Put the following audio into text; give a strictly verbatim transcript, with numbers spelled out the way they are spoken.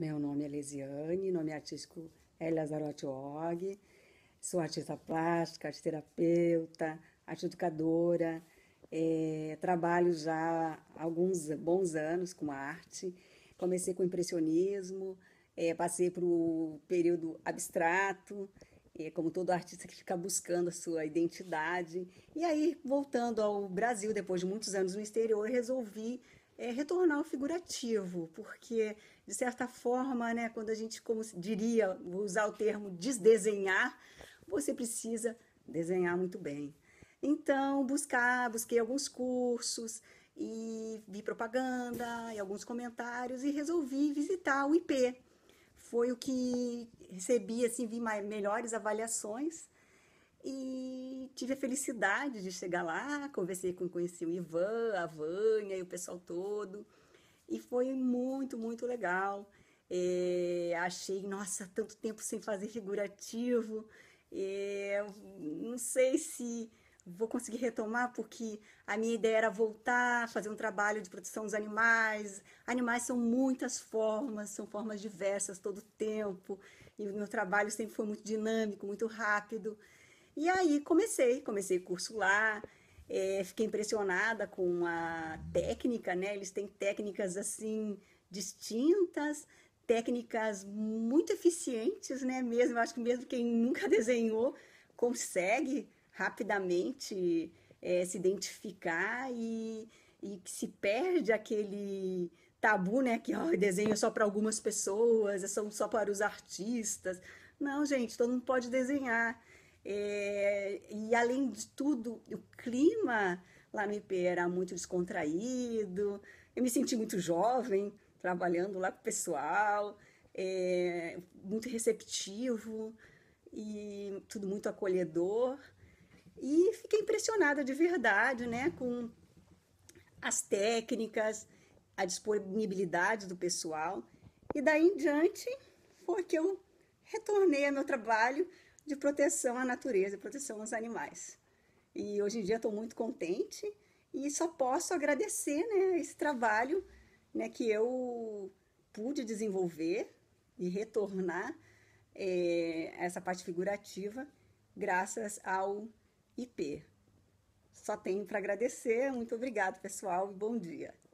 Meu nome é Lesiane, nome artístico é Lazzortti Org. Sou artista plástica, arte terapeuta, arte educadora. É, trabalho já há alguns bons anos com arte. Comecei com impressionismo, é, passei para o período abstrato, é, como todo artista que fica buscando a sua identidade. E aí, voltando ao Brasil, depois de muitos anos no exterior, resolvi é, retornar ao figurativo, porque, de certa forma, né, quando a gente, como diria, vou usar o termo desdesenhar, você precisa desenhar muito bem. Então, buscar, busquei alguns cursos e vi propaganda e alguns comentários e resolvi visitar o I P. Foi o que recebi, assim, vi melhores avaliações e tive a felicidade de chegar lá, conversei com, conheci o Ivan, a Vânia e o pessoal todo e foi muito, muito legal. É, achei, nossa, tanto tempo sem fazer figurativo, é, não sei se vou conseguir retomar, porque a minha ideia era voltar, fazer um trabalho de proteção dos animais. Animais são muitas formas, são formas diversas todo o tempo. E o meu trabalho sempre foi muito dinâmico, muito rápido. E aí comecei, comecei o curso lá. É, fiquei impressionada com a técnica, né? Eles têm técnicas assim distintas, técnicas muito eficientes, né? Mesmo, acho que mesmo quem nunca desenhou consegue rapidamente é, se identificar e, e se perde aquele tabu, né, que ó, desenho é só para algumas pessoas, é só, só para os artistas. Não, gente, todo mundo pode desenhar. É, e, além de tudo, o clima lá no I P era muito descontraído, eu me senti muito jovem, trabalhando lá com o pessoal, é, muito receptivo e tudo muito acolhedor. E fiquei impressionada de verdade, né, com as técnicas, a disponibilidade do pessoal. E daí em diante foi que eu retornei ao meu trabalho de proteção à natureza, proteção aos animais. E hoje em dia estou muito contente e só posso agradecer, né, esse trabalho, né, que eu pude desenvolver e retornar é, essa parte figurativa graças ao I P. Só tenho para agradecer. Muito obrigado, pessoal, e bom dia.